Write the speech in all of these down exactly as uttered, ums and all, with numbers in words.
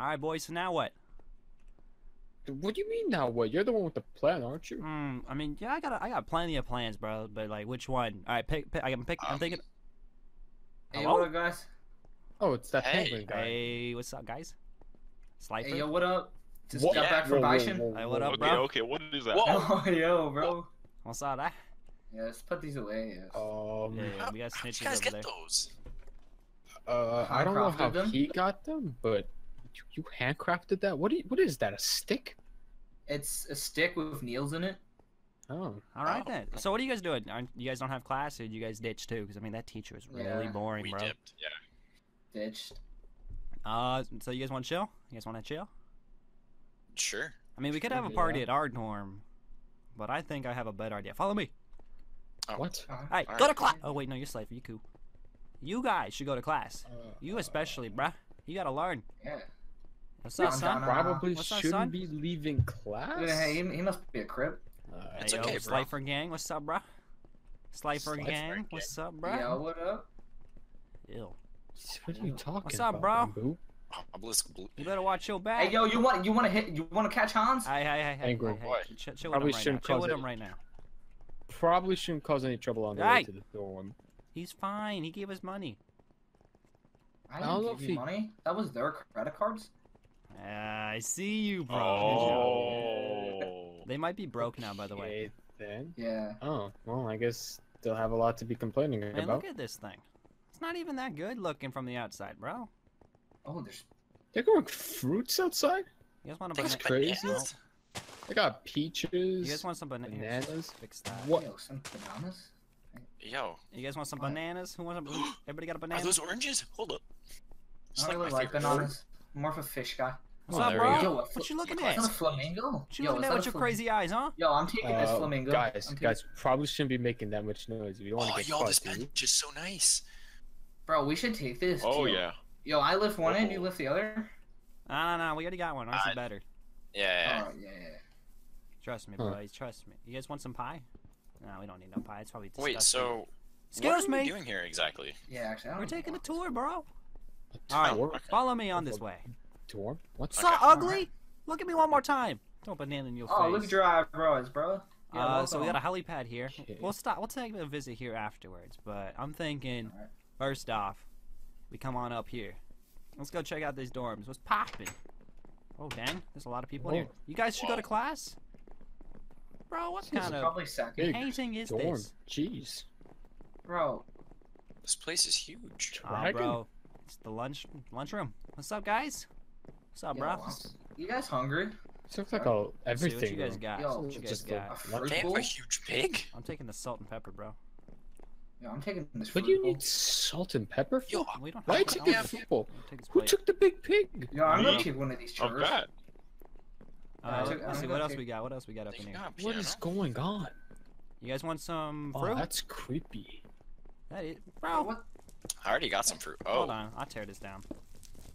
Alright, boys, so now what? What do you mean now what? You're the one with the plan, aren't you? Mm, I mean, yeah, I got I got plenty of plans, bro, but like, which one? Alright, pick, pick, I'm, pick, I'm thinking... Hey, hello? What up, guys? Oh, it's that hey. Penguin guy. Hey, what's up, guys? Slifer? Hey, yo, what up? Just what? got yeah. back from Bison. Hey, what up, bro? Okay, okay, what is that? Whoa, yo, bro. What's up, that? Yeah, let's put these away. Yes. Um, yeah, yeah, we got snitches. How did you guys get there. those? Uh, I don't know how them? he got them, but you, you handcrafted that. What? You, what is that? A stick? It's a stick with nails in it. Oh. All right oh. then. So what are you guys doing? Aren't, you guys don't have class, or you guys ditched too? Because I mean, that teacher was really yeah. boring, we bro. We dipped. Yeah. Ditched. Uh, so you guys want to chill? You guys want to chill? Sure. I mean, we could sure, have a party yeah. at our dorm, but I think I have a better idea. Follow me. Oh. What? Uh, Alright, all go right. to class! Oh wait, no, you're Slifer, you cool. You guys should go to class. Uh, you especially, bruh. You gotta learn. Yeah. What's up, son? Probably What's shouldn't up, son? be leaving class. Yeah, hey, he, he must be a crip. Uh, hey, it's yo, okay, bro. Slifer gang, what's up, bruh? Slifer, Slifer gang, gang, what's up, bruh? Yo, what up? Ew. What are you talking what's up, about, bro? Bamboo? You better watch your back. Hey, yo, you want you want to hit? You want to catch Hans? Hey, hey, hey, hey. Angry hey, boy. Hey, chill, chill with him right now. Chill with him right now. Probably shouldn't cause any trouble on the right. way to the dorm. He's fine. He gave us money. I didn't I don't give know if you he... money. That was their credit cards. Uh, I see you, bro. Oh. They might be broke now, by the way. Then. Yeah. Oh, well, I guess they'll have a lot to be complaining Man, about. Look at this thing. It's not even that good looking from the outside, bro. Oh, there's... They're growing fruits outside? You guys want to... That's crazy. No. I got peaches. You guys want some bananas? Bananas? Fix that. What? Yo, some bananas? Yo. You guys want some what? bananas? Who wants some? Everybody got a banana? Are those oranges? Hold up. Just I don't like really like bananas. I'm more of a fish guy. What's oh, up, bro? Yo, what, what you looking at? Is that a flamingo? What you Yo, looking at with your crazy eyes, huh? Yo, I'm taking uh, this flamingo. Guys, taking... guys, probably shouldn't be making that much noise. We don't want to oh, get yo, caught, this bench is so nice. Bro, we should take this. Oh, too. yeah. Yo, I lift one oh. end, you lift the other? No, no, no. We already got one. Ours is better. Yeah. Oh, yeah, yeah. Trust me, huh. boys. Trust me. You guys want some pie? No, we don't need no pie. It's probably disgusting. Wait, so Excuse what are me. we doing here exactly? Yeah, actually, I don't We're taking a tour, bro. A tour? All right, okay. follow me on this way. Tour? What's okay. so ugly? Right. Look at me one more time. Don't banana in your oh, face. Oh, look at your eyebrows, bro. Yeah, uh, so on. we got a helipad here. Okay. We'll stop. We'll take a visit here afterwards. But I'm thinking, right. first off, we come on up here. Let's go check out these dorms. What's poppin'? Oh dang, there's a lot of people Whoa. here. You guys should Whoa. go to class? Bro, what this kind of painting is dorm. this? Jeez. Bro. This place is huge. Oh, bro. It's the lunch lunchroom. What's up, guys? What's up, Yo, bro? You guys hungry? This looks like all everything. See what you guys got. Yo, what you guys got. A, they have a huge pig? I'm taking the salt and pepper, bro. Yo, I'm taking this What do you bowl. need salt and pepper? Yo, we don't have why take the football? Who took the big pig? Yo, I'm gonna take one of these chairs. Uh, uh, let's I'm see what else take... we got. What else we got up they in here? Up, what yeah, is no? going on? You guys want some fruit? Oh, that's creepy. That is, bro. What? I already got some fruit. Oh, hold on, I'll tear this down.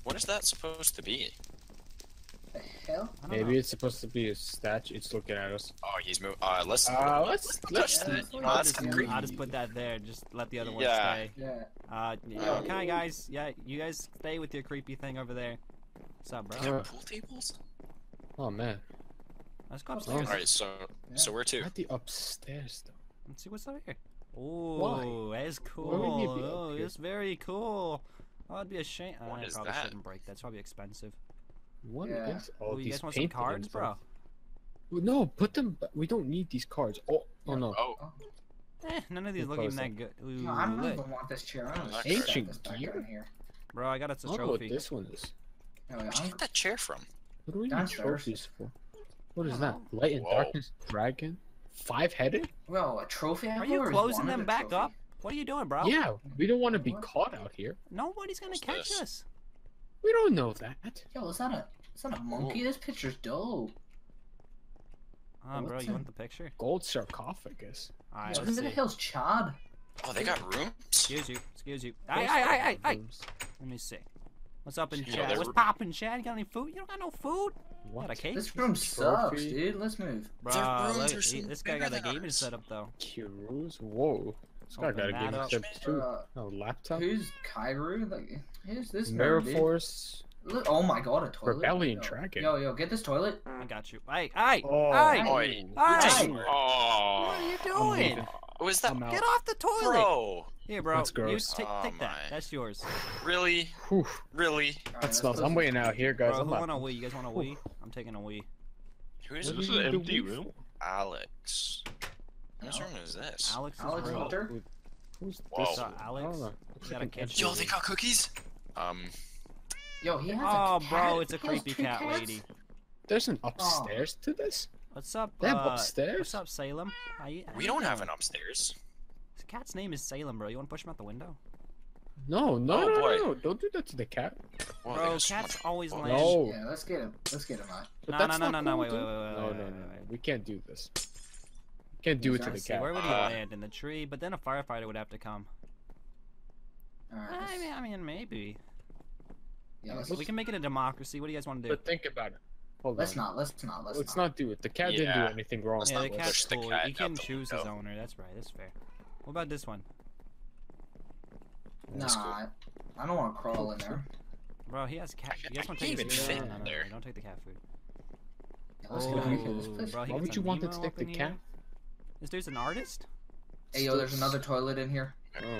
What is that supposed to be? The hell? Maybe know. it's supposed to be a statue. It's looking at us. Oh, he's moving. Uh, let's. Uh, let's. Let's. let's, let's, let's you know, I'll, just, I'll just put that there. Just let the other one yeah. stay. Yeah. Uh, yeah. Okay, guys. Yeah, you guys stay with your creepy thing over there. What's up, bro? Is there pool tables? Oh man. Let's go upstairs. Oh. All right, so yeah. so where to? At the upstairs though. Let's see what's over here. Oh, that's cool. Oh, it's very cool. Oh, it'd be a shame. What I is probably that? shouldn't break. That's probably expensive. What yeah. is all oh, these you guys want some cards, bro? Well, no, put them. We don't need these cards. Oh, oh no. Oh. Eh, none of these looking that good. Ooh, no, I don't even want this chair. I don't want ancient gear here. Bro, I got us a trophy. Look what this one is. Where'd you get that chair from? What do we need trophies for? What is that? Light and Whoa. darkness dragon? Five-headed? Well, a trophy. Are you closing them back trophy? up? What are you doing, bro? Yeah, we don't want to be what? caught out here. Nobody's gonna What's catch this? us. We don't know that. Yo, is that a is that a monkey? Whoa. This picture's dope. Ah, oh, bro, you want the picture? Gold sarcophagus. Alright, let's see. the hell's Chad? Oh, they got rooms? Excuse you, excuse you. Aye, aye, aye, aye, aye. Let me see. What's up in Chad? What's poppin', Chad? You got any food? You don't got no food? What? Got a cake? This room sucks, dude. Let's move. Bro, look, he, this guy got a gaming setup though. Kyru's? Whoa. This guy got a gaming setup too. Uh, no laptop. Who's Kyru? Like, who's this? Mirror Force. Look, oh my god, a toilet. Rebellion tracking. Yo, yo, get this toilet. I got you. Hey, hey, hey, hey! What are you doing? Was that? Get off the toilet! Bro. Here, bro. That's gross. You take that. That's yours. Really? Really? That smells. I'm waiting out here, guys. I want a wee. You guys want a wee? I'm taking a wee. Who's this? This is an empty room. Alex. What's wrong with this? Alex Hunter. Who's this? Alex. Yo, they got cookies. Um. Yo, he has oh, a cat. Bro, it's a he creepy cat cats? lady. There's an upstairs oh. to this? What's up, They have uh, upstairs? What's up, Salem? How you, how we don't have an upstairs. The cat's name is Salem, bro. You want to push him out the window? No, no, oh, boy. no, don't do that to the cat. Well, bro, cat's always lying. No. Yeah, let's get him. Let's get him out. No, no, no, no, no, wait, wait, wait, wait, no, no, no, no. We can't do this. We can't do He's it to the cat. Where would he uh, land? In the tree? But then a firefighter would have to come. All right, I mean, I mean, maybe. Yeah, let's, we let's, can make it a democracy. What do you guys want to do? But think about it. Hold let's on. not. Let's not. Let's, let's not. not do it. The cat yeah. didn't do anything wrong. Let's yeah, the cat's cool. The cat he can choose his owner. That's right. That's fair. What about this one? Nah, cool. I don't want to crawl in there. Bro, he has cat. You guys want to take his food? No, no, no, no, don't take the cat food. Yeah, let's oh, get this bro, Why would you want to take the cat? This dude's an artist. Hey yo, there's another toilet in here.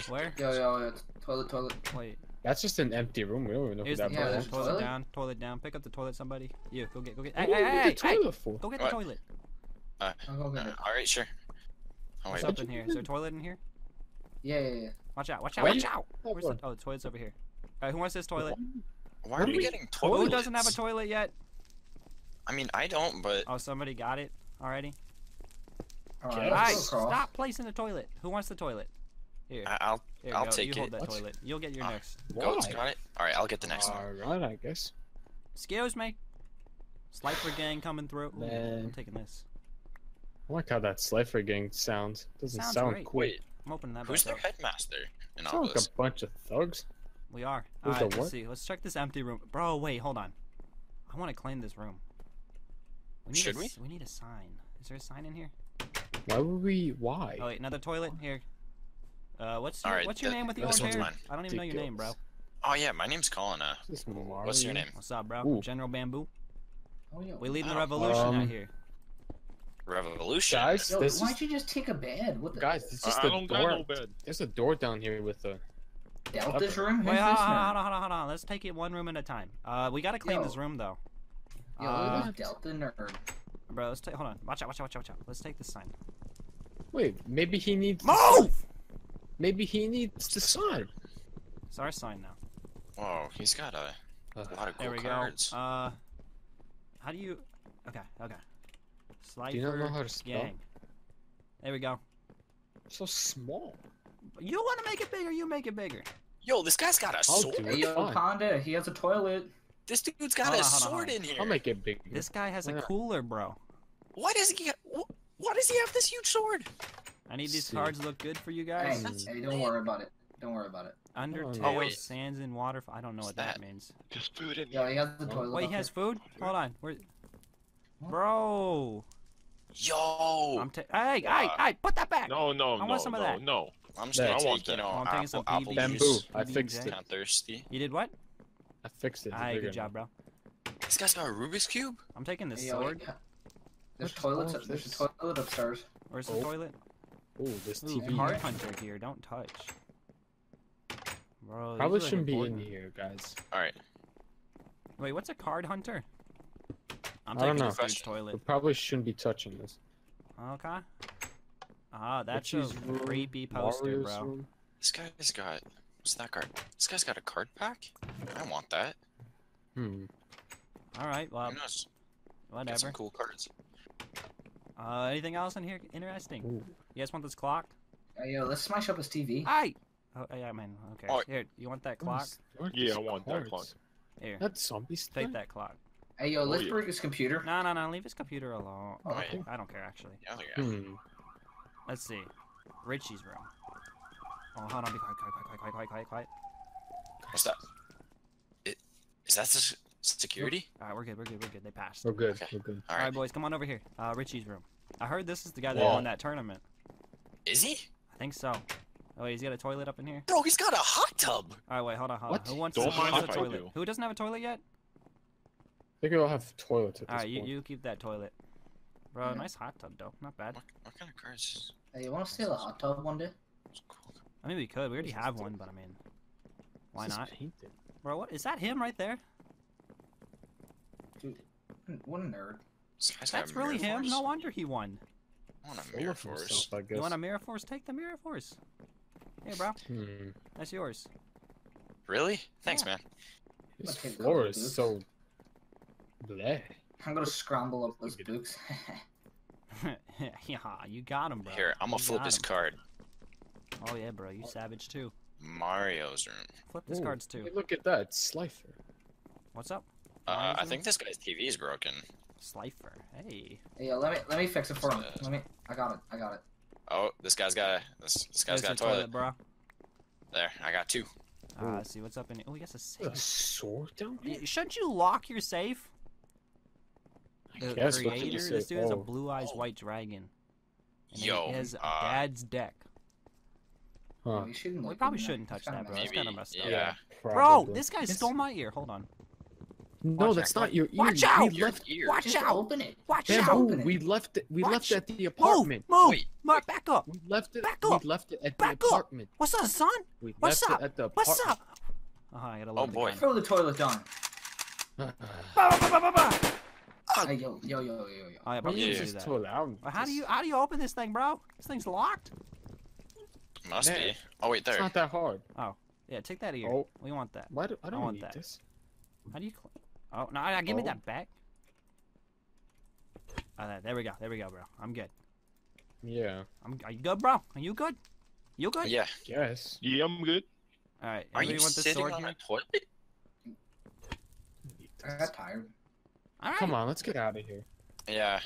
Where? Yo yo, toilet, toilet. Wait. That's just an empty room. We don't even know who that yeah, person is. Toilet, toilet down, toilet down. Pick up the toilet, somebody. You go get, go get. Hey, hey, hey, the toilet hey, for? Go get the what? toilet. Uh, go get uh, it. All right, sure. Oh, What's wait, up what in here? Did? Is there a toilet in here? Yeah, yeah, yeah. Watch out! Watch out! Wait. Watch out! Where's the, oh, the toilet's over here. All right, who wants this toilet? Why are we getting toilets? Who doesn't have a toilet yet? I mean, I don't, but. Oh, somebody got it already. All right, all right stop placing the toilet. Who wants the toilet? Here. I'll Here I'll go. take you hold it. That toilet. You'll get your uh, next. Goat's got it. All right, I'll get the next All one. All right, I guess. Excuse me. Slifer gang coming through. Ooh, I'm taking this. I like how that Slifer gang sounds. Doesn't sounds sound great. Quick. I'm opening that. Who's their headmaster? In all like this? a bunch of thugs. We are. All Who's right, let's what? see. Let's check this empty room. Bro, wait, hold on. I want to claim this room. We need Should a, we? We need a sign. Is there a sign in here? Why would we? Why? Oh wait, another toilet here. Uh, what's your, right, what's your the, name with the orange hair? Mine. I don't even know your name, bro. Oh yeah, my name's Colin. Uh, what's your name? What's up, bro? Ooh. General Bamboo. Oh, yeah. We leading the revolution um, out here. Revolution, guys. Yo, this why'd is... you just take a bed? What the... Guys, it's just uh, a door. No bed. There's a door down here with a. Delta's room. Wait, hold on, hold on, hold on, hold on. Let's take it one room at a time. Uh, we gotta claim Yo. this room though. Yo, uh, Delta nerd. Bro, let's take. Hold on. Watch out! Watch out! Watch out! Watch out! Let's take this sign. Wait, maybe he needs. Move! Maybe he needs the sign. It's our sign now. Whoa, he's got a, a lot of cool there we cards. Go. Uh, how do you? Okay, okay. Slifer do you not know how to spell? Gang. There we go. So small. You want to make it bigger? You make it bigger. Yo, this guy's got a I'll sword. Hey, yo, Honda, he has a toilet. This dude's got hold a on, sword on. in here. I'll make it bigger. This guy has yeah. a cooler, bro. Why does he? Get, why does he have this huge sword? I need these cards to look good for you guys. Hey, hey, don't worry about it. Don't worry about it. Undertale, oh, sands, and water. I don't know What's what that? that means. There's food in here. Yeah, he has the toilet. Wait, he has food? Here. Hold on. Where... Bro. Yo. I'm ta hey, hey, uh, hey, put that back. No, no, I want no, some of no, that. no. I'm just going to take, you know, oh, I'm apple, some apple juice. I fixed it. I'm thirsty. You did what? I fixed it. Hey, good job, bro. This guy's got a Rubik's Cube? I'm taking this hey, sword. Yo, there's, toilets, there's a toilet upstairs. Where's the toilet? Oh, this T V. Card hunter here, don't touch. Bro, probably shouldn't be in here, guys. Alright. Wait, what's a card hunter? I'm taking this dude's toilet. We probably shouldn't be touching this. Okay. Ah, that's a creepy poster, bro. This guy's got... What's that card? This guy's got a card pack? I want that. Hmm. Alright, well... Whatever. Got some cool cards. Uh, anything else in here interesting? Ooh. You guys want this clock? Uh, yo, let's smash up his T V. Aye! Oh, yeah, man, okay. Right. Here, you want that clock? Yeah, I want cards. that clock. Here. That zombie stuff? Take that clock. Hey, yo, let's oh, yeah. break his computer. No, no, no, leave his computer alone. Oh, okay. I don't care, actually. Yeah, yeah. Hmm. Let's see. Richie's room. Oh, hold on, be quiet, quiet, quiet, quiet, quiet, quiet, quiet. What's that? It, is that the security? Alright, we're good, we're good, we're good. They passed. We're good, okay. we're good. Alright, All right, boys, come on over here. Uh, Richie's room. I heard this is the guy that Whoa. won that tournament. Is he? I think so. Oh, wait, he's got a toilet up in here. Bro, he's got a hot tub. All right, wait, hold on, hold on. What? Who wants Don't to, mind who, if a I toilet? Do. who doesn't have a toilet yet? think we all have toilets at this Alright, you, you keep that toilet. Bro, yeah. Nice hot tub, though. Not bad. What, what kind of curse? Hey, you want to steal a hot tub one day? I mean, we could. We already have one, but I mean, why not? Painted. Bro, what? Is that him right there? Dude, what a nerd. That's really him. Force? No wonder he won. I want a Mirror Force. Himself, I guess. You want a Mirror Force? Take the Mirror Force. Hey, bro. Hmm. That's yours. Really? Thanks, yeah. man. This floor is so... bleh. I'm gonna scramble up those books. Yeah, you got him, bro. Here, I'm gonna flip his card. Oh yeah, bro, you savage too. Mario's room. Flip this card's too. Hey, look at that, it's Slifer. What's up? Uh, I think this guy's T V is broken. Slifer, hey. Yeah, let me let me fix it for him. Let me. I got it. I got it. Oh, this guy's got a this this guy's got a toilet, bro. There, I got two. Ah, uh, see what's up in here. Oh, he got a safe. A sword down here. Shouldn't you lock your safe? The yes, creator, say, this dude oh. has a blue eyes white dragon. And Yo, he has uh, dad's deck. Huh. We, shouldn't we probably shouldn't touch that, bro. Maybe, that's kind of messed up. Yeah, bro, this guy it's... stole my ear. Hold on. No, Watch that's out. not your ear. Watch out! We left... ear. Watch Just out! Open it. Watch Bamboo, out! Open it. We left it. We Watch. left at the apartment. Move, move. Wait, Mark, back up. We left it. Back up. We left it at back the apartment. Up. What's up, son? We What's up? At the What's up? Uh -huh, I gotta oh boy! Throw the toilet down. Oh. Hey, yo, yo, yo, yo, yo. Oh, yeah, bro, yeah, do that. Too loud. How do you how do you open this thing, bro? This thing's locked. Must Man. be. Oh wait, there. It's not that hard. Oh, yeah. Take that ear. Oh. We want that. Why do, I don't I want need that. This. How do you? Oh no! I, I, give oh. me that back. Oh, there, there we go. There we go, bro. I'm good. Yeah. I'm. Are you good, bro? Are you good? You good? Yeah. Yes. Yeah, I'm good. All right. Are you want sitting sword on my toilet? I got tired. All right. Come on, let's get out of here. Yeah.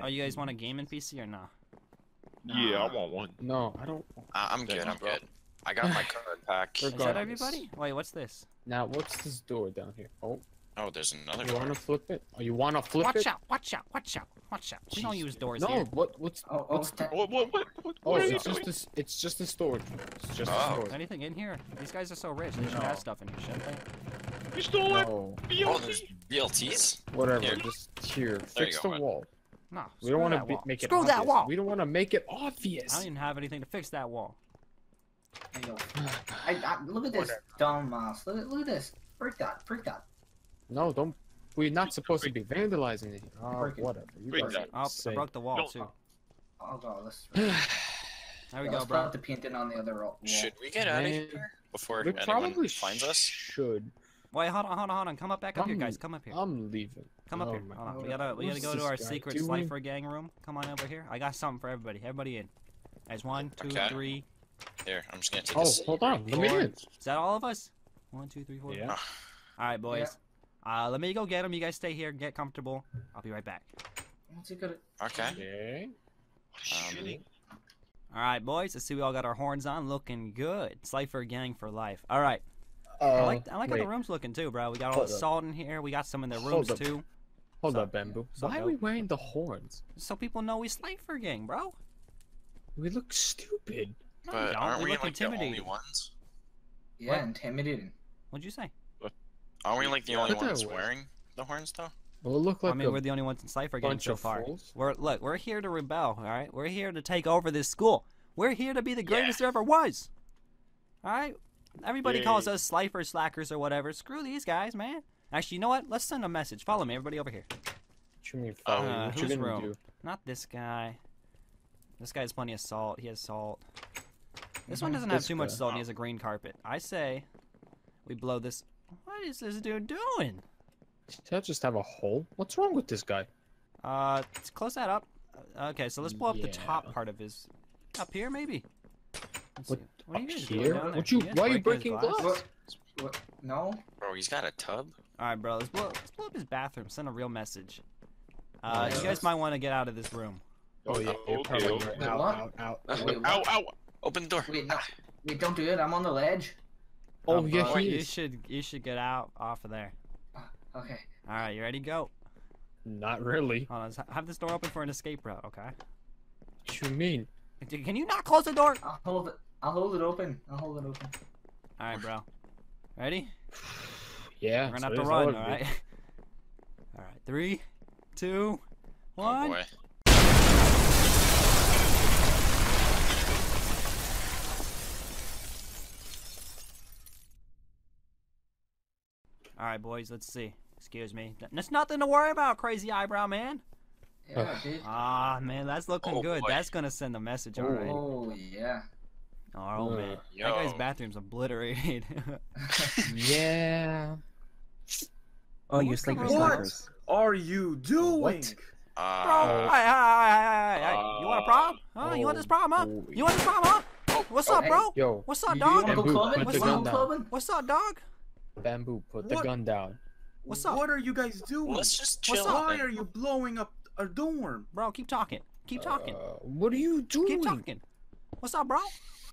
Oh, you guys want a game in P C or nah? nah. Yeah, I want one. No, I don't. Uh, I'm good. I'm good. I got my card pack. Is that everybody? Wait, what's this? Now, what's this door down here? Oh. Oh, there's another. You door. wanna flip it? Oh, you wanna flip watch it? Watch out! Watch out! Watch out! Watch out! Jeez. We don't use doors no, here. No. What? What's? Oh, oh, what's that? What? What? What? what oh, what it's just this. It's just a storage. It's just oh. a storage. Anything in here? These guys are so rich. They should no. have stuff in here, shouldn't they? You stole no. it! B L T. Oh, there's B L Ts? Whatever, here. just here. There fix go, the man. wall. No, we don't want to make it Screw obvious. that wall! We don't want to make it obvious! I don't even have anything to fix that wall. I know. I, I, look at this dumbass. Look, look at this. Freak that. Freak that. No, don't. We're not supposed to be vandalizing it. Oh, it. whatever. You break that. Oh, I broke the wall, don't. too. Oh, God. Let's... There we yeah, go, bro. The painting on the other wall. Should we get out of here before we anyone finds us? should. Wait, hold on, hold on, hold on. Come up back up I'm, here, guys. Come up here. I'm leaving. Come up oh here. Hold on. We gotta, we gotta go to our secret doing? Slifer gang room. Come on over here. I got something for everybody. Everybody in. As one, two, okay. three. Here, I'm just gonna take oh, this. Oh, hold on. Let me in. Is that all of us? One, two, three, four. Yeah. All right, boys. Yeah. Uh, let me go get them. You guys stay here. Get comfortable. I'll be right back. Okay. Okay. Um, all right, boys. Let's see. We all got our horns on. Looking good. Slifer gang for life. All right. Uh, I like, I like how the room's looking too, bro. We got all the salt in here. We got some in the rooms Hold too. Up. Hold so, up, Bamboo. So why are we wearing the horns? So people know we Slifer gang, bro. We look stupid. No, but we don't. Aren't we, we look like intimidating. the only ones? Yeah, what? intimidating. What'd you say? What? Aren't we like the only ones wearing the horns though? We'll look like I mean, we're the only ones in Slifer gang so far. Fools. We're look, we're here to rebel, all right? We're here to take over this school. We're here to be the greatest yeah. there ever was. All right. Everybody Yay. calls us Slifer slackers or whatever. Screw these guys, man. Actually, you know what? Let's send a message. Follow me, everybody over here. What you mean follow uh, what who's you room? Do? Not this guy. This guy has plenty of salt. He has salt. This one doesn't this have too guy. much salt. And he has a green carpet. I say we blow this. What is this dude doing? He'll just have a hole. What's wrong with this guy? Uh, let's close that up. Okay, so let's blow up yeah. the top part of his. Up here, maybe. What, what are you here? What you, why are you breaking glass? glass? What? What? No. Bro, he's got a tub. All right, bro. Let's blow, let's blow up his bathroom. Send a real message. Uh, yes. You guys might want to get out of this room. Oh yeah. Oh, okay. Right. Out, out, out, out. Wait, ow, ow. Open the door. Wait, no. Wait, don't do it. I'm on the ledge. Oh, oh yeah, he You should, you should get out off of there. Uh, okay. All right, you ready? Go. Not really. Hold on. Let's have this door open for an escape route, okay? What you mean? Can you not close the door? I'll hold it. I'll hold it open. I'll hold it open. All right, bro. Ready? Yeah. We're gonna have to run, all right? All Three, two, one. Oh boy. All right, boys. Let's see. Excuse me. That's nothing to worry about, crazy eyebrow man. Yeah, dude. Ah, man, that's looking oh, good. Boy. That's gonna send a message, all right. Oh yeah. Oh man, yo. That guy's bathroom's obliterated. Yeah. Oh, what you sleeping slippers. What are you doing? What? Uh, Bro, uh, hi, hi, hi, hi. Uh, you want a problem? Huh? Oh, you want this problem, huh? Boy. You want this problem, huh? Oh, what's oh, up, hey, bro? Yo. What's up, dog? Bamboo, What's, What's up, clubbing? What's up, dog? Bamboo, put the what? gun down. What's up? What are you guys doing? Let's just chill. What's up? Why are you blowing up a dorm? Bro, keep talking. Keep talking. Uh, what are you doing? Keep talking. What's up, bro?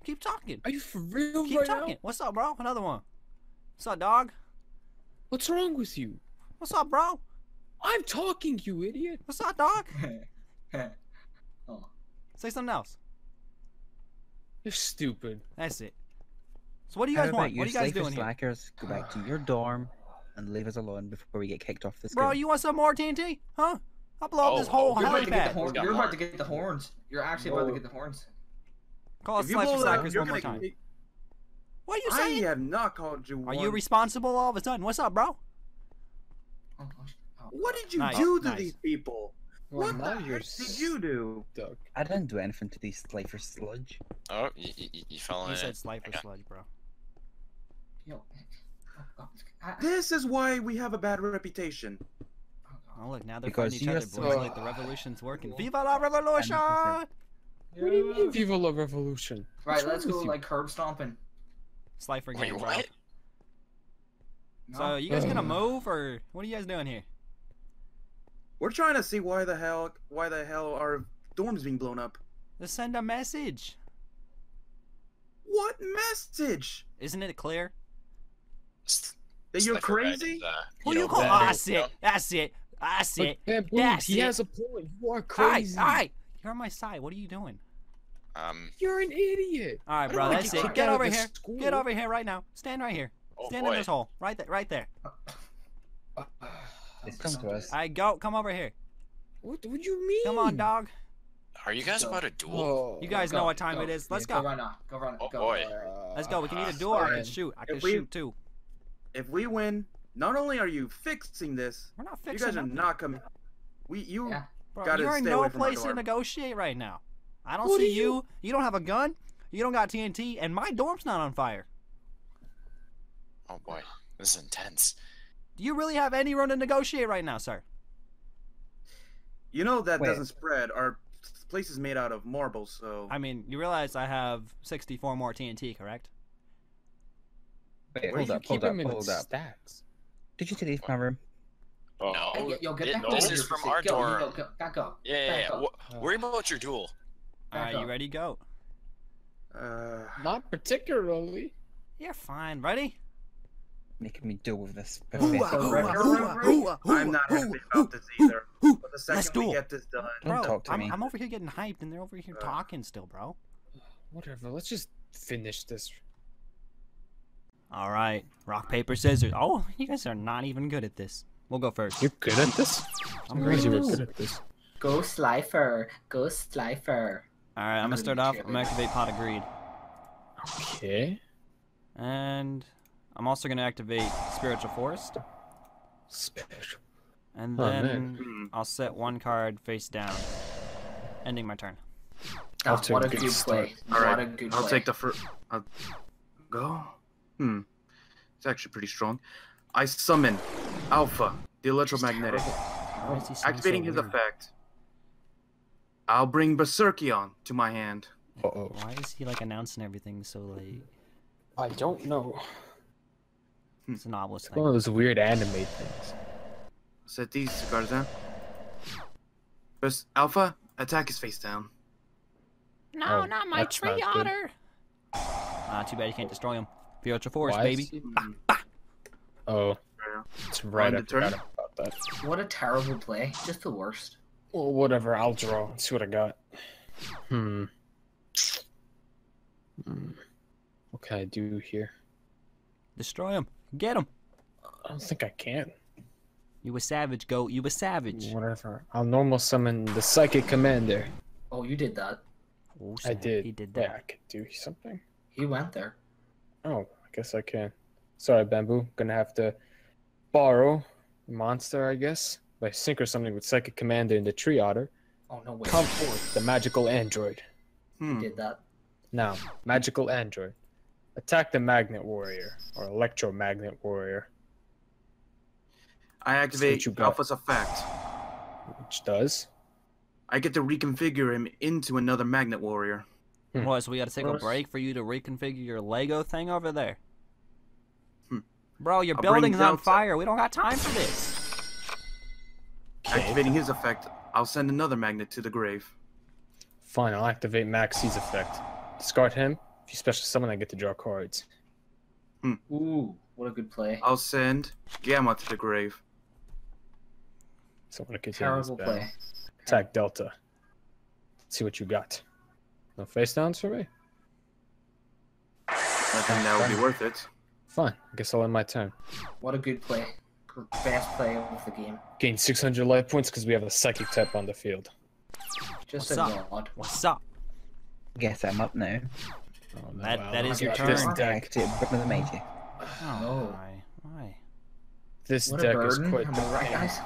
Keep talking. Are you for real Keep right talking. Now? What's up, bro? Another one. What's up, dog? What's wrong with you? What's up, bro? I'm talking, you idiot. What's up, dog? Oh. Say something else. You're stupid. That's it. So what do you guys want? You what are you guys doing slackers, here? Go back to your dorm and leave us alone before we get kicked off this. Bro, game. You want some more T N T? Huh? I'll blow oh, up this whole oh, helipad. You're, you're about to get the horns. You're actually Whoa. about to get the horns. Call us Slifer Slackers one more time. Get... What are you saying? I have not called you. Are one. you responsible all of a sudden? What's up, bro? What did you nice. do to nice. these people? Well, what the heck did you do? Doug. I didn't do anything to these Slifer sludge. Oh, you, you, you fell in. You said Slifer okay. sludge, bro. Yo. This is why we have a bad reputation. Oh look, now they're fighting each other, so... boys. Like the revolution's working. Viva la revolution! What do you mean, Viva la Revolution? Right, let's go, like, curb stomping. Slifer game, Wait, bro. What? So, are you guys gonna move, or what are you guys doing here? We're trying to see why the hell, why the hell our dorm's being blown up. Let's send a message. What message? Isn't it clear? That you're crazy? Who you call? That's it, that's it, that's it, that's it. He has a point, you are crazy. All right, all right. You're on my side, what are you doing? Um, You're an idiot. All right, bro. That's it. Get over here. School. Get over here right now. Stand right here. Oh, Stand boy. in this hole. Right there. Right there. Uh, uh, it's come to us. I go. Come over here. What do you mean? Come on, dog. Are you guys go. about to duel? Whoa. You guys go, know what time go. it is. Let's yeah, go. Go run now. Go run. Oh go. boy. Uh, Let's go. We can either duel or I can shoot. I can we, shoot too. If we win, not only are you fixing this, we're not fixing. You guys are not coming. We you. Yeah. Bro, gotta you're in stay no away from place to negotiate right now. I don't what see you? you. You don't have a gun. You don't got T N T, and my dorm's not on fire. Oh boy, this is intense. Do you really have any room to negotiate right now, sir? You know that Wait. doesn't spread. Our place is made out of marble, so. I mean, you realize I have sixty-four more T N T, correct? Wait, hold up, hold up, hold up. Stacks? Did you delete my room? Oh. No, yo, get back it, this is from our dorm. Go, go, back up. Yeah, yeah, yeah. Up. Worry about your duel. Alright, you ready? Go. Uh, Not particularly. You're fine. Ready? Making me deal with this. I'm not happy about this either. But the second we get this done, don't talk to me. I'm over here getting hyped, and they're over here talking still, bro. Whatever. Let's just finish this. All right. Rock, paper, scissors. Oh, you guys are not even good at this. We'll go first. You're good at this. I'm crazy. You're good at this. Go Slifer. Go Slifer. Alright, I'm gonna start off. I'm gonna activate Pot of Greed. Okay. And I'm also gonna activate Spiritual Forest. Spiritual. And then oh, I'll set one card face down. Ending my turn. Oh, what a good play. Alright, I'll play. take the first. I'll go. Hmm. It's actually pretty strong. I summon Alpha, the electromagnetic. Activating his effect. I'll bring Berserkion to my hand. Uh-oh. Why is he like announcing everything so late? I don't know. It's a novelist it's thing. One of those weird anime things. Set these cigars down. First, Alpha, attack his face down. No, oh, not my tree otter. Ah, uh, too bad you can't destroy him. Future Forest, baby. Bah, bah. Oh, it's right up there. That. What a terrible play. Just the worst. Well, whatever. I'll draw. Let's see what I got. Hmm. Hmm. What can I do here? Destroy him. Get him. I don't think I can. You a savage, goat. You a savage. Whatever. I'll normal summon the psychic commander. Oh, you did that. Oh, I did. He did that. Yeah, I could do something. He went there. Oh, I guess I can. Sorry, Bamboo. Gonna have to borrow monster, I guess. By sync or something with psychic commander and the tree otter. Oh, no way. Come forth, the magical android. Hmm. You did that. Now, magical android. Attack the magnet warrior or electromagnet warrior. I activate Alpha's effect. Which does? I get to reconfigure him into another magnet warrior. Hmm. What, so we gotta take First. a break for you to reconfigure your Lego thing over there? Hmm. Bro, your I'll building's on fire. We don't got time for this. Activating his effect, I'll send another magnet to the grave. Fine, I'll activate Maxi's effect. Discard him. If you special summon, I get to draw cards. Hmm. Ooh, what a good play. I'll send Gamma to the grave. So I'm gonna continue Terrible this play. Attack Delta. Let's see what you got. No face downs for me? I think that would be worth it. Fine. I guess I'll end my turn. What a good play. Best play of the game. Gain six hundred life points because we have a psychic type on the field. Just What's a god. What's up? Guess I'm up now. Oh, no, that wow. that is I your turn. This deck. Burden of the Mighty. Oh, no. Why? Why? This what deck is quite the right, guys.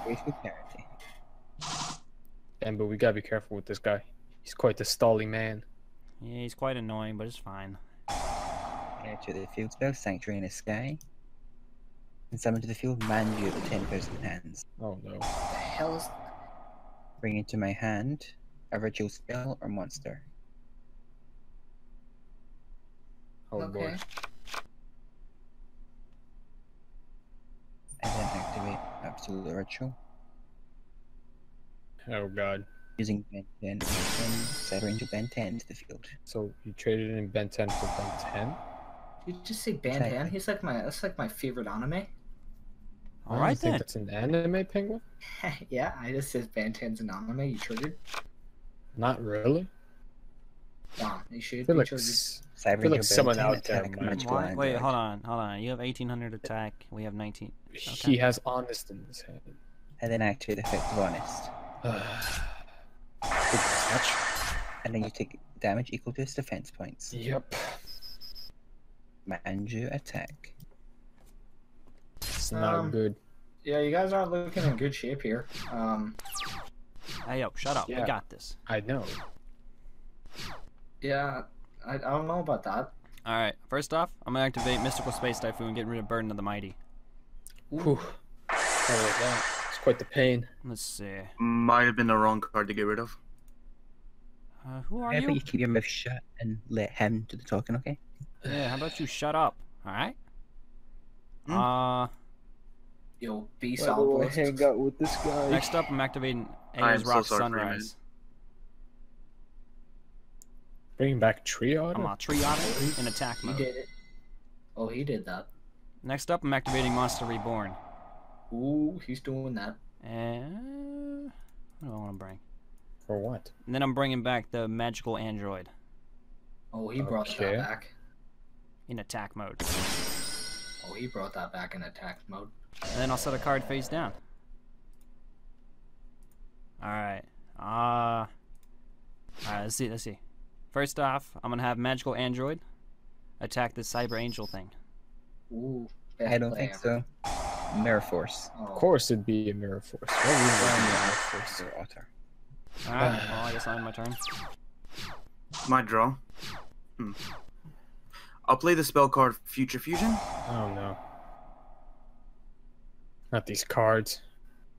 And but we gotta be careful with this guy. He's quite the stalling man. Yeah, he's quite annoying, but it's fine. Go to the field spell, Sanctuary in the Sky. And summon to the field, Manju of the Ten Thousand Hands. Oh no. What the hell is... Bring into my hand a ritual spell or monster. Oh okay. boy. And then activate Absolute Ritual. Oh god. Using Ben ten, Cyber Angel Ben ten to the field. So you traded in Ben ten for Ben ten? Did you just say Ben ten? He's like my that's like my favorite anime. All right then. That's an anime, Penguin? Yeah, I just said Ben ten's an anime. You triggered? Not really. Nah, you should be like triggered. I feel like someone out there. Wait, hold on, hold on. You have eighteen hundred attack. We have nineteen. Okay. He has Honest in his head. And then activate the effect of Honest. And then you take damage equal to his defense points. Yep. Manju attack. It's not um, good. Yeah, you guys aren't looking in good shape here. Um. Hey yo, shut up. Yeah. We got this. I know. Yeah, I, I don't know about that. All right. First off, I'm gonna activate Mystical Space Typhoon, getting rid of Burden of the Mighty. Ooh. That. It's quite the pain. Let's see. Might have been the wrong card to get rid of. Uh, who are you? I think you keep your mouth shut and let him do the talking, okay? Yeah, how about you shut up? Alright? Mm. Uh... Yo, be solid. Hang out with this guy. Next up, I'm activating Aries Rock so Sunrise. Bringing back tree otter? I'm on tree otter in attack mode. He did it. Oh, he did that. Next up, I'm activating Monster Reborn. Ooh, he's doing that. And... what do I want to bring? For what? And then I'm bringing back the magical android. Oh, he brought okay. that back. In attack mode. Oh, he brought that back in attack mode. And then I'll set a card face down. Alright. Uh, Alright, let's see, let's see. First off, I'm going to have magical android attack the cyber angel thing. Ooh. I don't think so. Mirror Force. Oh. Of course it'd be a Mirror Force. What would you Mirror Force? Alright, well, I guess I'll end my turn. My draw. Hmm. I'll play the spell card Future Fusion. Oh no. Not these cards.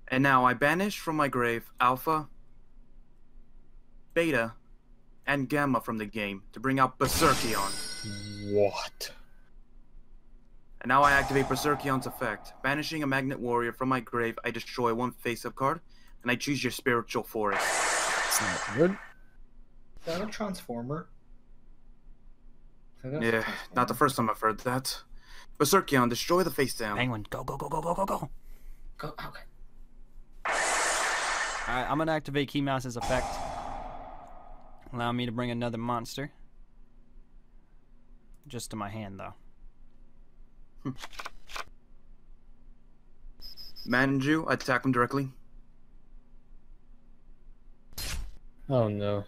And now I banish from my grave Alpha, Beta, and Gamma from the game to bring out Berserkion. What? And now I activate Berserkion's effect. Banishing a Magnet Warrior from my grave, I destroy one face-up card, and I choose your Spiritual Forest. That's not good. Is that a Transformer? Yeah, a Transformer. Not the first time I've heard that. Berserkion, destroy the face-down. Penguin, go, go, go, go, go, go, go. Go, okay. Alright, I'm going to activate Key Mouse's effect. Allow me to bring another monster. Just to my hand, though. Hmm. Manju, attack him directly. Oh no.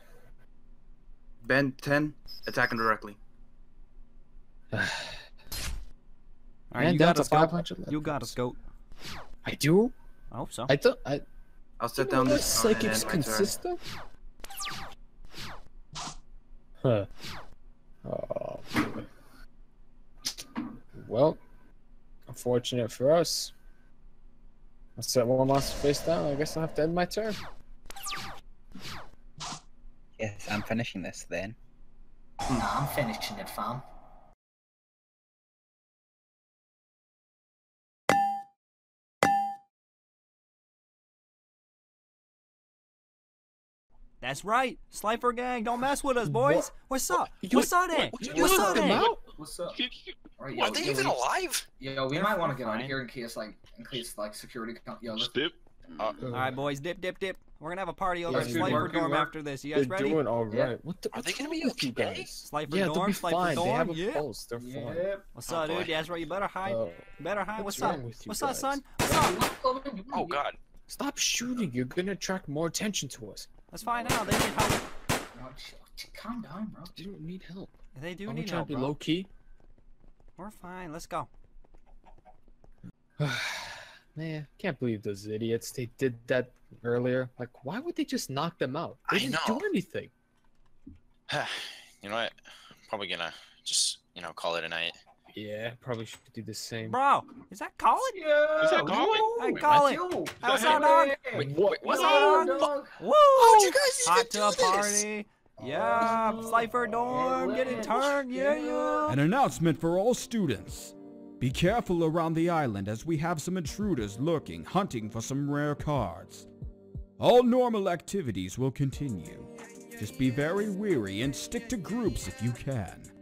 Ben ten, attack him directly. All right, you got, a you got a scope. I do? I hope so. I thought I. I'll set down this psychics consistent. Huh. Oh. Well, unfortunate for us. I'll set one monster face down. I guess I'll have to end my turn. Yes, I'm finishing this then. No, I'm finishing it, fam. That's right, Slifer gang, don't mess with us, boys. What? What's up? You, What's up, eh? What, What's up, eh? What's up? Right, yo, Are they yo, even we, alive? Yo, we might want to get out of here in case, like, in case, like, security comes. Yo, let's dip. Uh, All right, boys, dip, dip, dip. We're gonna have a party over at yeah, Slifer dorm after this. You guys ready? They're doing all right. Yeah. What the, Are they gonna be okay, guys? Slifer yeah, dorm, Slifer dorm. They have a yeah. pulse. They're yeah. fine. What's up, dude? That's right. You better hide. Oh. Better hide. What's, What's up? What's guys? up, son? What's up? Oh God! Stop shooting. You're gonna attract more attention to us. Let's find out. They need help. No, calm down, bro. They don't need help. They do I'm need help, bro. Low key. We're fine. Let's go. Man, can't believe those idiots. They did that earlier. Like, why would they just knock them out? They I didn't know. do anything. You know what? I'm probably gonna just, you know, call it a night. Yeah, probably should do the same. Bro, is that Colin? Yeah. Is that Colin? Hey, Colin. How's that on? What's on? Woo! How'd you guys even do this? Hot party. Yeah, oh. Slifer dorm. Oh. Get in turn. Yeah, yeah. An announcement for all students. Be careful around the island as we have some intruders lurking, hunting for some rare cards. All normal activities will continue. Just be very wary and stick to groups if you can.